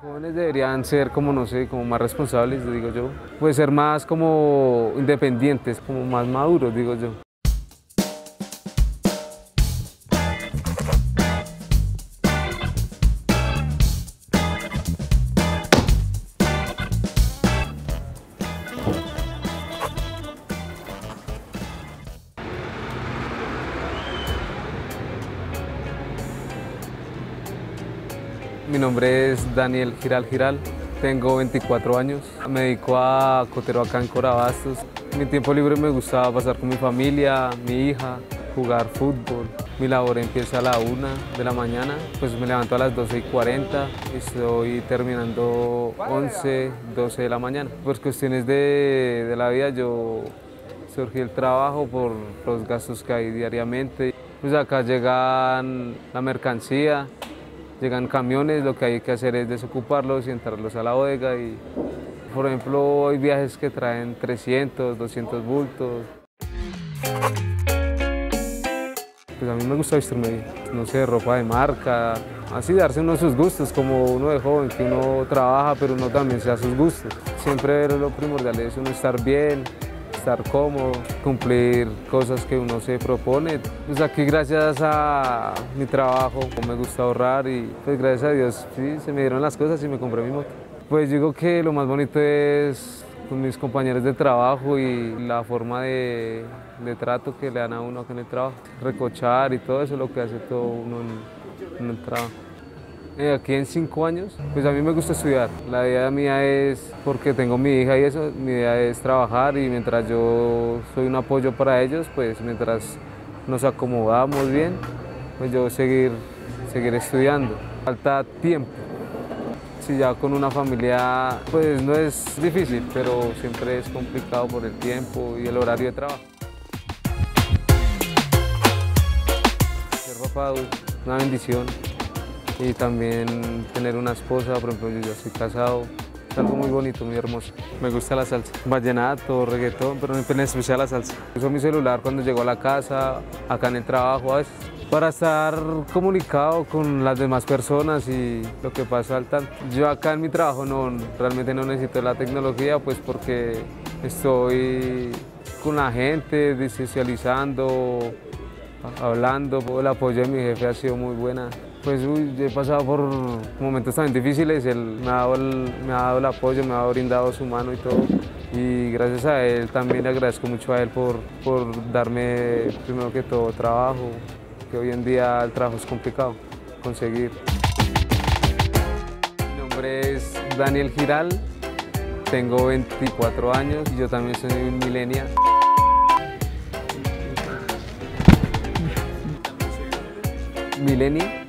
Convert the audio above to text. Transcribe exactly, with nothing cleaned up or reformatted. Los jóvenes deberían ser como, no sé, como más responsables, digo yo. Pues ser más como independientes, como más maduros, digo yo. Mi nombre es Daniel Giral Giral, tengo veinticuatro años, me dedico a Cotero acá en Corabastos. Mi tiempo libre me gustaba pasar con mi familia, mi hija, jugar fútbol. Mi labor empieza a la una de la mañana, pues me levanto a las doce y cuarenta, estoy terminando once, doce de la mañana. Por cuestiones de, de la vida yo surgí el trabajo por los gastos que hay diariamente. Pues acá llegan la mercancía, llegan camiones, lo que hay que hacer es desocuparlos y entrarlos a la bodega. Y, por ejemplo, hay viajes que traen trescientos, doscientos bultos. Pues a mí me gusta vestirme bien, no sé, ropa de marca, así darse uno sus gustos, como uno de joven, que uno trabaja, pero uno también se da sus gustos. Siempre lo primordial es uno estar bien, estar cómodo, cumplir cosas que uno se propone. Pues aquí gracias a mi trabajo me gusta ahorrar y pues gracias a Dios sí, se me dieron las cosas y me compré mi moto. Pues digo que lo más bonito es con mis compañeros de trabajo y la forma de, de trato que le dan a uno acá en el trabajo. Recochar y todo eso es lo que hace todo uno en, en el trabajo. Aquí en cinco años, pues a mí me gusta estudiar. La idea mía es, porque tengo mi hija y eso, mi idea es trabajar y mientras yo soy un apoyo para ellos, pues mientras nos acomodamos bien, pues yo seguir, seguir estudiando. Falta tiempo. Si ya con una familia, pues no es difícil, pero siempre es complicado por el tiempo y el horario de trabajo. Ser papá es una bendición. Y también tener una esposa, por ejemplo, yo ya estoy casado, es algo muy bonito, muy hermoso. Me gusta la salsa, vallenato, reggaetón, pero en especial la salsa. Uso mi celular cuando llego a la casa, acá en el trabajo, a veces, para estar comunicado con las demás personas y lo que pasa al tanto. Yo acá en mi trabajo no, realmente no necesito la tecnología, pues porque estoy con la gente, socializando, hablando. El apoyo de mi jefe ha sido muy buena. Pues uy, he pasado por momentos tan difíciles, él me ha, dado el, me ha dado el apoyo, me ha brindado su mano y todo. Y gracias a él también le agradezco mucho a él por, por darme, primero que todo, trabajo, que hoy en día el trabajo es complicado conseguir. Mi nombre es Daniel Giral, tengo veinticuatro años y yo también soy un millennial. ¿Millennial?